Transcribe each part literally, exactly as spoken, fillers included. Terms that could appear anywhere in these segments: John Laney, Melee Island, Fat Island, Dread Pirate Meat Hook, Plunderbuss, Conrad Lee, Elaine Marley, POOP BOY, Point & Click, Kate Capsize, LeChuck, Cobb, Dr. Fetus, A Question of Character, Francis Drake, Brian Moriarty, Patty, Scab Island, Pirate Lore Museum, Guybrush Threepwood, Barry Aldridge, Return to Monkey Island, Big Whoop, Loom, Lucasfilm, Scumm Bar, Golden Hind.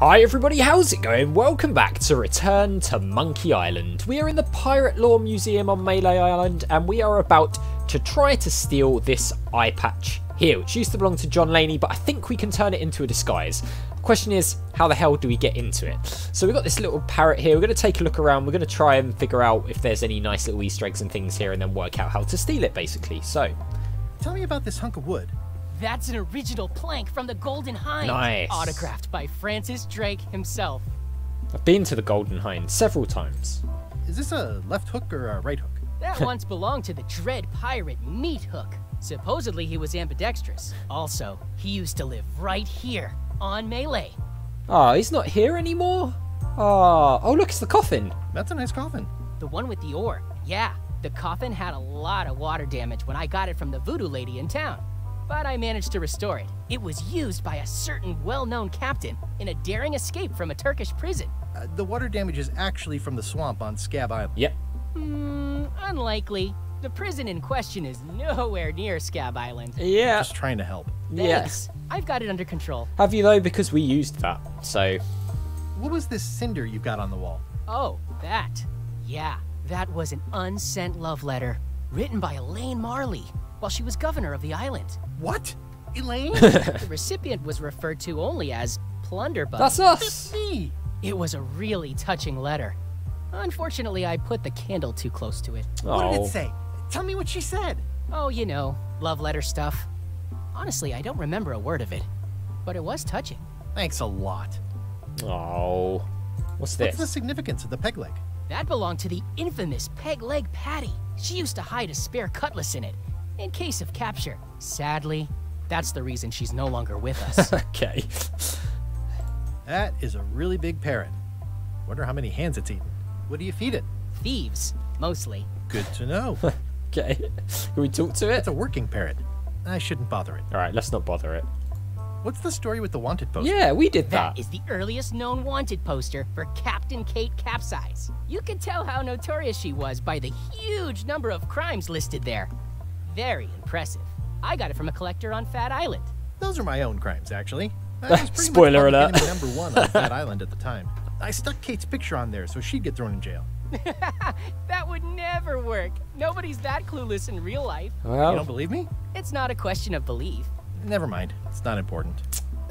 Hi everybody, how's it going? Welcome back to Return to Monkey Island. We are in the Pirate Lore Museum on Melee Island and we are about to try to steal this eye patch here, which used to belong to John Laney, but I think we can turn it into a disguise. The question is, how the hell do we get into it? So we've got this little parrot here. We're going to take a look around. We're going to try and figure out if there's any nice little Easter eggs and things here and then work out how to steal it, basically. So, tell me about this hunk of wood. That's an original plank from the Golden Hind. Nice. Autographed by Francis Drake himself. I've been to the Golden Hind several times. Is this a left hook or a right hook? That once belonged to the Dread Pirate Meat Hook. Supposedly he was ambidextrous. Also, he used to live right here on Melee. Oh, he's not here anymore? Oh, oh look, it's the coffin. That's a nice coffin. The one with the oar. Yeah, the coffin had a lot of water damage when I got it from the voodoo lady in town. But I managed to restore it. It was used by a certain well-known captain in a daring escape from a Turkish prison. Uh, the water damage is actually from the swamp on Scab Island. Yep. Hmm, unlikely. The prison in question is nowhere near Scab Island. Yeah. I'm just trying to help. Yes. Yeah. I've got it under control. Have you though? Because we used that, so. What was this cinder you got on the wall? Oh, that. Yeah, that was an unsent love letter written by Elaine Marley while she was governor of the island. What? Elaine? The recipient was referred to only as Plunderbuss. That's us! Me. It was a really touching letter. Unfortunately, I put the candle too close to it. Oh. What did it say? Tell me what she said. Oh, you know, love letter stuff. Honestly, I don't remember a word of it, but it was touching. Thanks a lot. Oh. What's this? What's the significance of the peg leg? That belonged to the infamous peg leg Patty. She used to hide a spare cutlass in it in case of capture. Sadly, that's the reason she's no longer with us. Okay. That is a really big parrot. Wonder how many hands it's eaten. What do you feed it? Thieves, mostly. Good to know. Okay. Can we talk to it? It's a working parrot. I shouldn't bother it. All right, let's not bother it. What's the story with the wanted poster? Yeah, we did that. That is the earliest known wanted poster for Captain Kate Capsize. You can tell how notorious she was by the huge number of crimes listed there. Very impressive. I got it from a collector on Fat Island. Those are my own crimes, actually. That was pretty spoiler alert. Number one on Fat Island at the time. I stuck Kate's picture on there so she'd get thrown in jail. That would never work. Nobody's that clueless in real life. Well, you don't believe me? It's not a question of belief. Never mind. It's not important.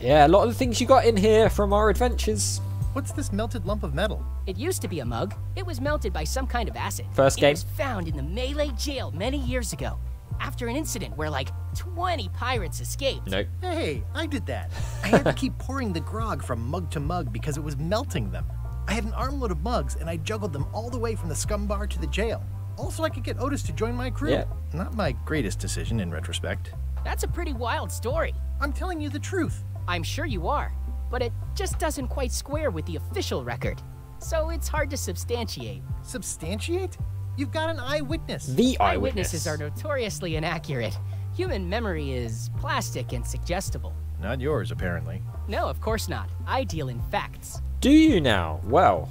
Yeah, a lot of the things you got in here from our adventures. What's this melted lump of metal? It used to be a mug. It was melted by some kind of acid. First game. It was found in the Melee jail many years ago, after an incident where like twenty pirates escaped. Nope. Hey, I did that. I had to keep pouring the grog from mug to mug because it was melting them. I had an armload of mugs and I juggled them all the way from the Scumm Bar to the jail. Also, I could get Otis to join my crew. Yeah. Not my greatest decision in retrospect. That's a pretty wild story. I'm telling you the truth. I'm sure you are, but it just doesn't quite square with the official record. So it's hard to substantiate. Substantiate? You've got an eyewitness. The eyewitness. Eyewitnesses are notoriously inaccurate. Human memory is plastic and suggestible. Not yours, apparently. No, of course not. I deal in facts. Do you now? Well.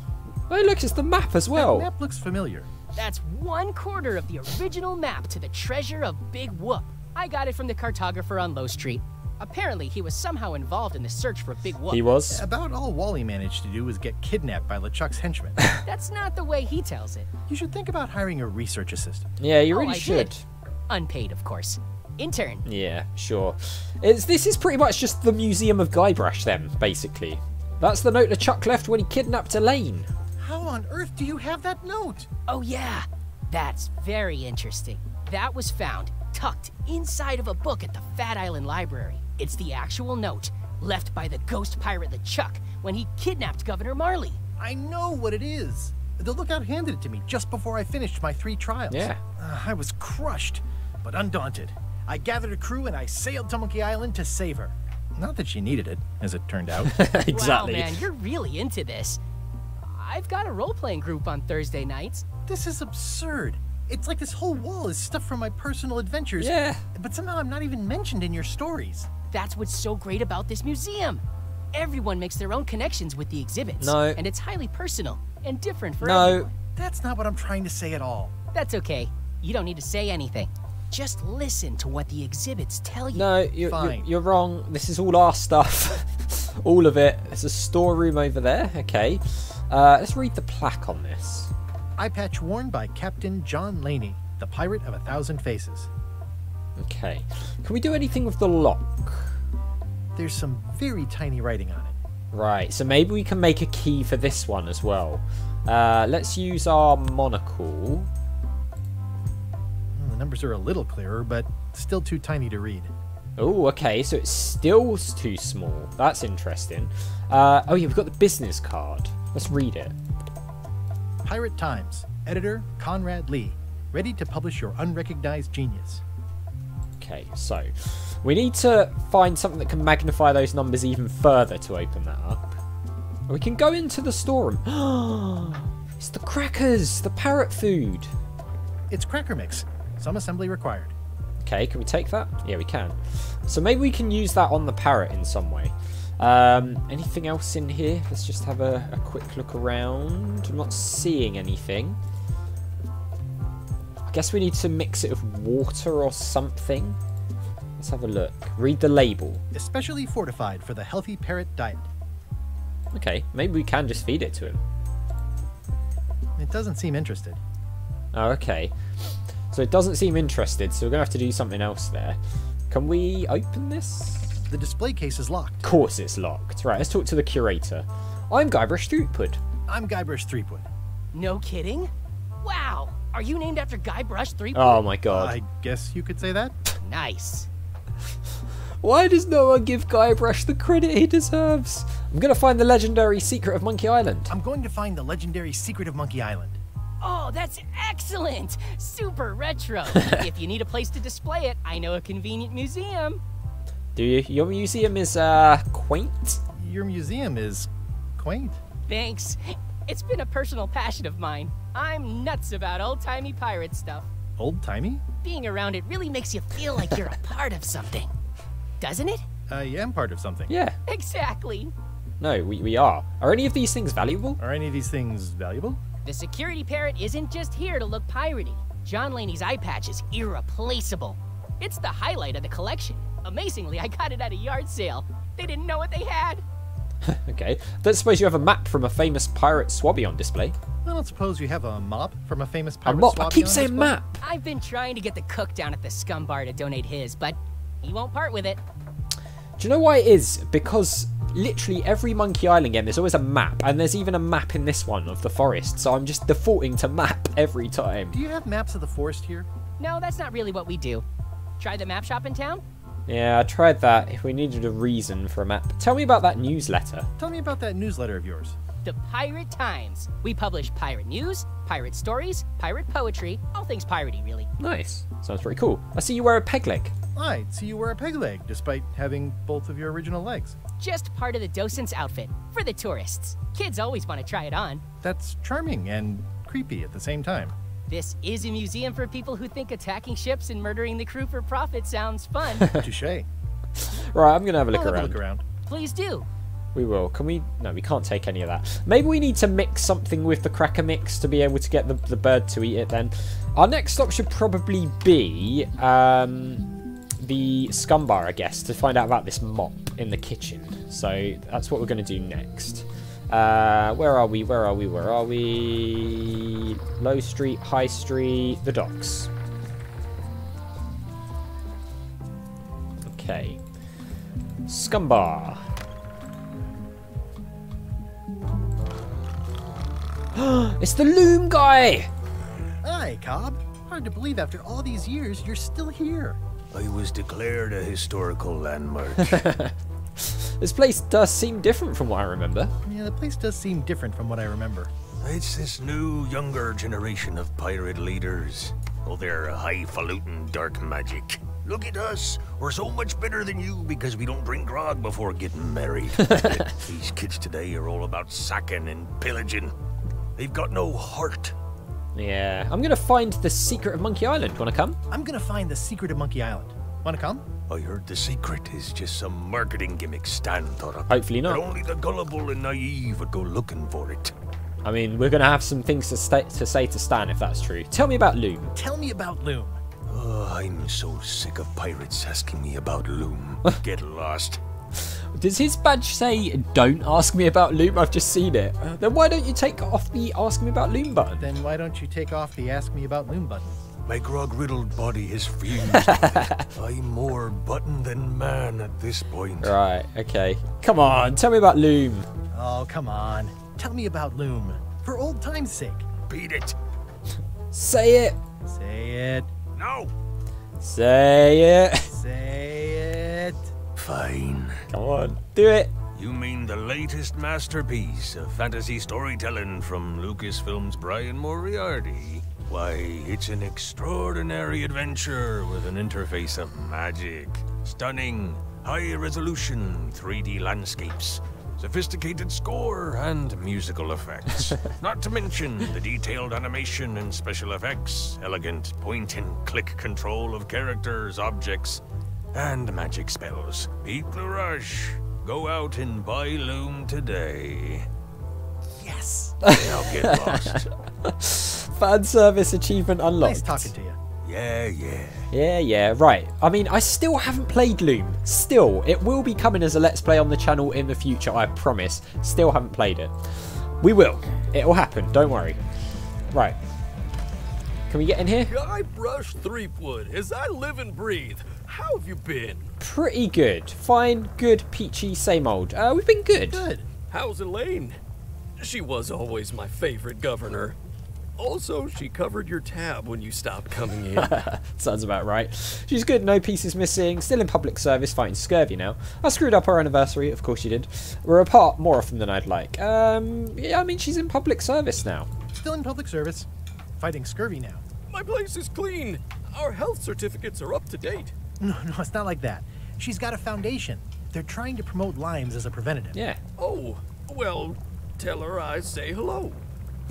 Oh, look, it's the map as well. That map looks familiar. That's one quarter of the original map to the treasure of Big Whoop. I got it from the cartographer on Low Street. Apparently, he was somehow involved in the search for Big Whoop. He was? About all Wally managed to do was get kidnapped by LeChuck's henchmen. That's not the way he tells it. You should think about hiring a research assistant. Yeah, you oh, really I should. Did. Unpaid, of course. Intern. Yeah, sure. It's, this is pretty much just the Museum of Guybrush, then, basically. That's the note LeChuck left when he kidnapped Elaine. How on earth do you have that note? Oh, yeah. That's very interesting. That was found tucked inside of a book at the Fat Island Library. It's the actual note left by the ghost pirate LeChuck when he kidnapped Governor Marley. I know what it is. The lookout handed it to me just before I finished my three trials. Yeah. Uh, I was crushed, but undaunted. I gathered a crew and I sailed to Monkey Island to save her. Not that she needed it, as it turned out. Exactly. Wow, man, you're really into this. I've got a role-playing group on Thursday nights. This is absurd. It's like this whole wall is stuff from my personal adventures. Yeah. But somehow I'm not even mentioned in your stories. That's what's so great about this museum. Everyone makes their own connections with the exhibits. No. And it's highly personal and different for no. everyone. That's not what I'm trying to say at all. That's okay. You don't need to say anything. Just listen to what the exhibits tell you. No, you're, Fine. you're, you're wrong. This is all our stuff. all of it. There's a storeroom over there. Okay. Uh, let's read the plaque on this. Eye patch worn by Captain John Laney, the Pirate of a Thousand Faces. Okay. Can we do anything with the lock? There's some very tiny writing on it. Right. So maybe we can make a key for this one as well. Uh, let's use our monocle. The numbers are a little clearer, but still too tiny to read. Oh, okay. So it's still too small. That's interesting. Uh, oh, yeah. We've got the business card. Let's read it. Pirate Times. Editor Conrad Lee. Ready to publish your unrecognized genius. Okay, so we need to find something that can magnify those numbers even further to open that up. We can go into the storeroom. It's the crackers, the parrot food. It's cracker mix. Some assembly required. Okay, can we take that? Yeah, we can. So maybe we can use that on the parrot in some way. Um, anything else in here? Let's just have a, a quick look around. I'm not seeing anything. I guess we need to mix it with water or something. Let's have a look. Read the label. Especially fortified for the healthy parrot diet. Okay, maybe we can just feed it to him. It doesn't seem interested. Oh, okay. So it doesn't seem interested, so we're going to have to do something else there. Can we open this? The display case is locked. Of course it's locked. Right, let's talk to the curator. I'm Guybrush Threepwood. I'm Guybrush Threepwood. No kidding? Wow! Are you named after Guybrush Threepwood? Oh my god. I guess you could say that. Nice. Why does no one give Guybrush the credit he deserves? I'm going to find the legendary secret of Monkey Island. I'm going to find the legendary secret of Monkey Island. Oh, that's excellent! Super retro. If you need a place to display it, I know a convenient museum. Do you? Your museum is, uh, quaint? Your museum is quaint. Thanks. It's been a personal passion of mine. I'm nuts about old-timey pirate stuff. Old-timey? Being around it really makes you feel like you're a part of something. Doesn't it? I am part of something. Yeah. Exactly. No, we, we are. Are any of these things valuable? Are any of these things valuable? The security parrot isn't just here to look piratey. John Laney's eye patch is irreplaceable. It's the highlight of the collection. Amazingly, I got it at a yard sale. They didn't know what they had. Okay. Don't suppose you have a map from a famous pirate swabby on display? I don't suppose you have a mop from a famous pirate swabby on display? I keep saying map. I've been trying to get the cook down at the Scumm Bar to donate his, but he won't part with it. Do you know why it is? Because literally every Monkey Island game, there's always a map, and there's even a map in this one of the forest, so I'm just defaulting to map every time. Do you have maps of the forest here? No, that's not really what we do. Try the map shop in town? Yeah, I tried that. If we needed a reason for a map. Tell me about that newsletter. Tell me about that newsletter of yours. The Pirate Times. We publish pirate news, pirate stories, pirate poetry, all things piratey, really. Nice. Sounds pretty cool. I see you wear a peg leg. I see you wear a peg leg, despite having both of your original legs. Just part of the docent's outfit, for the tourists. Kids always want to try it on. That's charming and creepy at the same time. This is a museum for people who think attacking ships and murdering the crew for profit sounds fun. Touché. Right, I'm going to have a look I'll around. Have a look around. Please do. We will. Can we? No, we can't take any of that. Maybe we need to mix something with the cracker mix to be able to get the, the bird to eat it then. Our next stop should probably be um, the Scumm Bar, I guess, to find out about this mop in the kitchen. So that's what we're going to do next. Uh, where are we? Where are we? Where are we? Low Street, High Street, the docks. Okay. Scumm Bar. It's the Loom guy! Hi, Cobb. Hard to believe after all these years you're still here. I was declared a historical landmark. This place does seem different from what I remember. Yeah, the place does seem different from what I remember. It's this new, younger generation of pirate leaders. Oh, they're highfalutin dark magic. Look at us. We're so much better than you because we don't drink grog before getting married. These kids today are all about sacking and pillaging. They've got no heart. Yeah. I'm going to find the secret of Monkey Island. Want to come? I'm going to find the secret of Monkey Island. Want to come? I heard the secret is just some marketing gimmick Stan thought up. Hopefully not. But only the gullible and naive would go looking for it. I mean, we're going to have some things to, st to say to Stan if that's true. Tell me about Loom. Tell me about Loom. Oh, I'm so sick of pirates asking me about Loom. Get lost. Does his badge say, don't ask me about Loom? I've just seen it. Uh, then why don't you take off the ask me about Loom button? Then why don't you take off the ask me about Loom button? My grog-riddled body is fused. I'm more button than man at this point. Right, okay. Come on, tell me about Loom. Oh, come on. Tell me about Loom. For old time's sake. Beat it. Say it. Say it. No. Say it. Say it. Fine. Come on, do it. You mean the latest masterpiece of fantasy storytelling from Lucasfilm's Brian Moriarty? Why, it's an extraordinary adventure with an interface of magic, stunning, high-resolution three D landscapes, sophisticated score, and musical effects. Not to mention the detailed animation and special effects, elegant point-and-click control of characters, objects, and magic spells. Beat the rush. Go out and buy Loom today. Yes. Now get lost. Fan service achievement unlocked. Nice talking to you. Yeah, yeah. Yeah, yeah. Right. I mean, I still haven't played Loom. Still, it will be coming as a Let's Play on the channel in the future, I promise. Still haven't played it. We will. It will happen. Don't worry. Right. Can we get in here? Guybrush Threepwood, as I live and breathe. How have you been? Pretty good. Fine, good, peachy, same old. Uh, we've been good. Good. How's Elaine? She was always my favorite governor. Also, she covered your tab when you stopped coming in. Sounds about right. She's good, no pieces missing, still in public service, fighting scurvy now. I screwed up our anniversary, of course you did. We're apart more often than I'd like. Um, yeah, I mean, she's in public service now. Still in public service, fighting scurvy now. My place is clean. Our health certificates are up to date. No, no, it's not like that. She's got a foundation. They're trying to promote limes as a preventative. Yeah. Oh, well, tell her I say hello.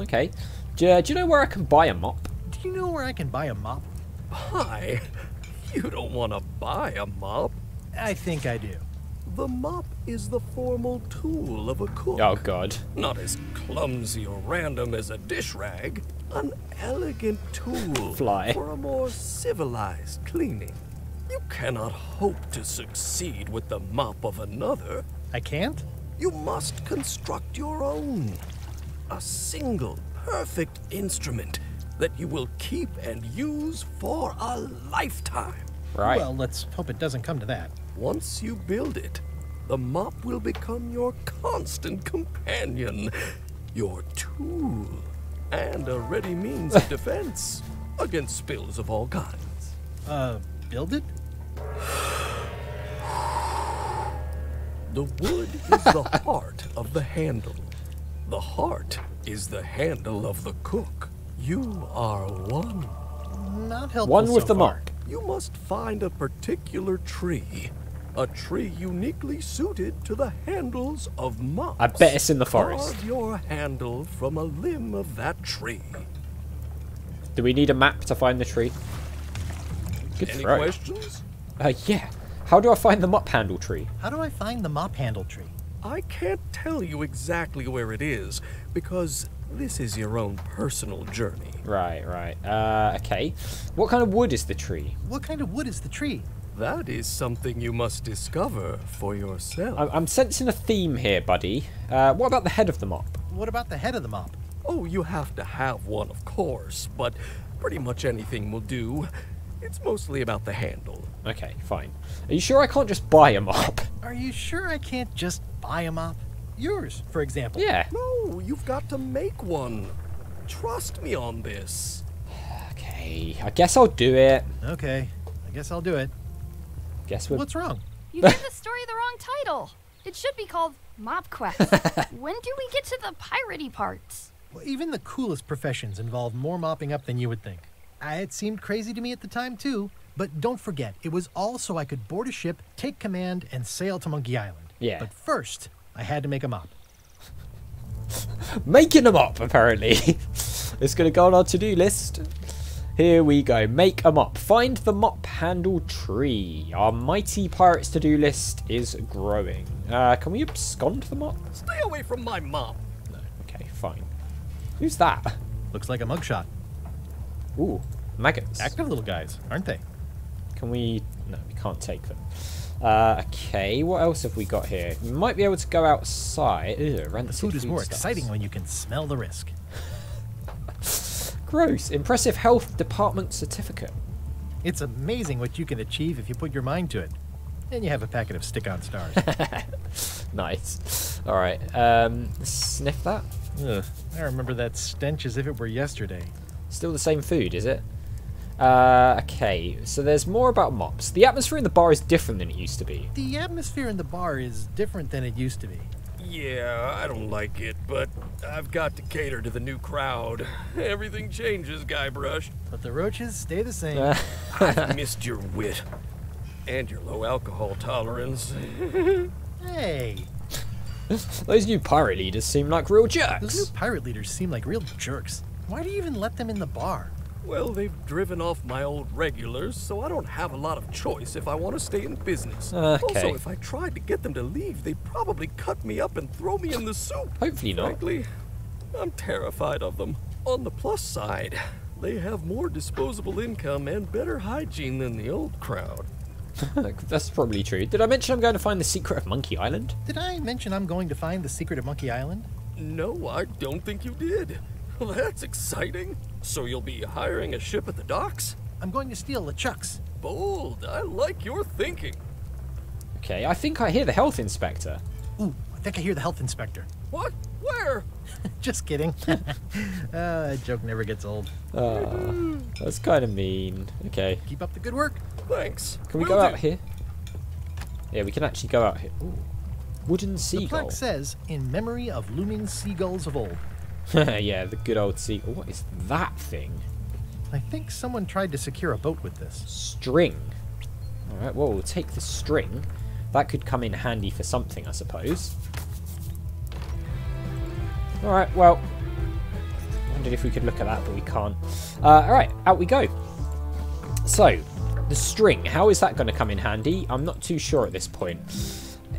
Okay. Do you, do you know where I can buy a mop? Do you know where I can buy a mop? Buy? You don't want to buy a mop. I think I do. The mop is the formal tool of a cook. Oh, God. Not as clumsy or random as a dish rag. An elegant tool Fly. for a more civilized cleaning. You cannot hope to succeed with the mop of another. I can't? You must construct your own. A single, perfect instrument that you will keep and use for a lifetime. Right. Well, let's hope it doesn't come to that. Once you build it, the mop will become your constant companion, your tool, and a ready means of defense against spills of all kinds. Uh, build it? The wood is the heart of the handle. The heart is the handle of the cook. You are one. Not helpful. One with so the far. Mark. You must find a particular tree. A tree uniquely suited to the handles of mops. I bet it's in the forest. Carve your handle from a limb of that tree. Do we need a map to find the tree? Good Any throw. questions? Uh, yeah. How do I find the mop handle tree? How do I find the mop handle tree? I can't tell you exactly where it is, because this is your own personal journey. Right, right. Uh, okay. What kind of wood is the tree? What kind of wood is the tree? That is something you must discover for yourself. I I'm sensing a theme here, buddy. Uh, what about the head of the mop? What about the head of the mop? Oh, you have to have one, of course, but pretty much anything will do. It's mostly about the handle. Okay, fine. Are you sure I can't just buy a mop? Are you sure I can't just buy a mop? Yours, for example. Yeah. No, you've got to make one. Trust me on this. Okay, I guess I'll do it. Okay, I guess I'll do it. Guess we're... What's wrong? You gave the story the wrong title. It should be called Mop Quest. When do we get to the piratey parts? Well, even the coolest professions involve more mopping up than you would think. It seemed crazy to me at the time, too. But don't forget, it was all so I could board a ship, take command, and sail to Monkey Island. Yeah. But first, I had to make a mop. Making a mop, apparently. It's going to go on our to-do list. Here we go. Make a mop. Find the mop handle tree. Our mighty pirates to-do list is growing. Uh, can we abscond the mop? Stay away from my mop. No. Okay, fine. Who's that? Looks like a mugshot. Ooh, maggots. Active little guys, aren't they? Can we... No, we can't take them. Uh, okay, what else have we got here? We might be able to go outside. Ew, the food is more stuff. exciting when you can smell the risk. Gross. Impressive health department certificate. It's amazing what you can achieve if you put your mind to it. And you have a packet of stick-on stars. Nice. All right. Um, sniff that. Ugh. I remember that stench as if it were yesterday. Still the same food, is it? Uh, okay, so there's more about mops. The atmosphere in the bar is different than it used to be. The atmosphere in the bar is different than it used to be. Yeah, I don't like it, but I've got to cater to the new crowd. Everything changes, Guybrush. But the roaches stay the same. Uh. I've missed your wit. And your low alcohol tolerance. Hey. Those new pirate leaders seem like real jerks. Those new pirate leaders seem like real jerks. Why do you even let them in the bar? Well, they've driven off my old regulars, so I don't have a lot of choice if I want to stay in business. Okay. Also, if I tried to get them to leave, they'd probably cut me up and throw me in the soup. Hopefully not. Frankly, I'm terrified of them. On the plus side, they have more disposable income and better hygiene than the old crowd. That's probably true. Did I mention I'm going to find the secret of Monkey Island? Did I mention I'm going to find the secret of Monkey Island? No, I don't think you did. Well, that's exciting. So you'll be hiring a ship at the docks? I'm going to steal LeChuck's. Bold. I like your thinking. Okay, I think I hear the health inspector. Ooh, I think I hear the health inspector. What? Where? Just kidding. uh, that joke never gets old. Oh, that's kind of mean. Okay. Keep up the good work. Thanks. Can we Will go do. out here? Yeah, we can actually go out here. Ooh. Wooden seagull. The plaque says, in memory of looming seagulls of old. Yeah, the good old seagull. What is that thing? I think someone tried to secure a boat with this. String. Alright, well, we'll take the string. That could come in handy for something, I suppose. Alright, well, I wondered if we could look at that, but we can't. Uh, Alright, out we go. So, the string. How is that going to come in handy? I'm not too sure at this point.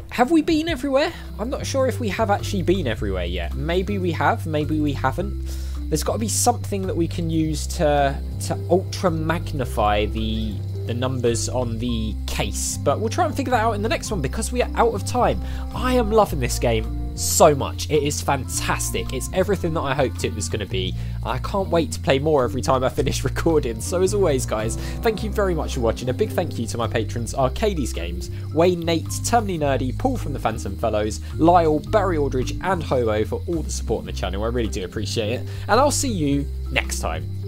Have we been everywhere? I'm not sure if we have actually been everywhere yet. Maybe we have, maybe we haven't. There's got to be something that we can use to to ultra magnify the the numbers on the case. But we'll try and figure that out in the next one because we are out of time. I am loving this game so much. It is fantastic. It's everything that I hoped it was going to be. I can't wait to play more every time I finish recording. So as always, guys, thank you very much for watching. A big thank you to my patrons, Arcades Games, Wayne, Nate, Terminally Nerdy, Paul from the Phantom Fellows, Lyle, Barry Aldridge and Hobo for all the support on the channel. I really do appreciate it. And I'll see you next time.